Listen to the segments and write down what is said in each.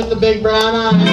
The big brown eyes.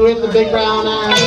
With the big brown eyes.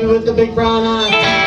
Baby with the big brown eyes.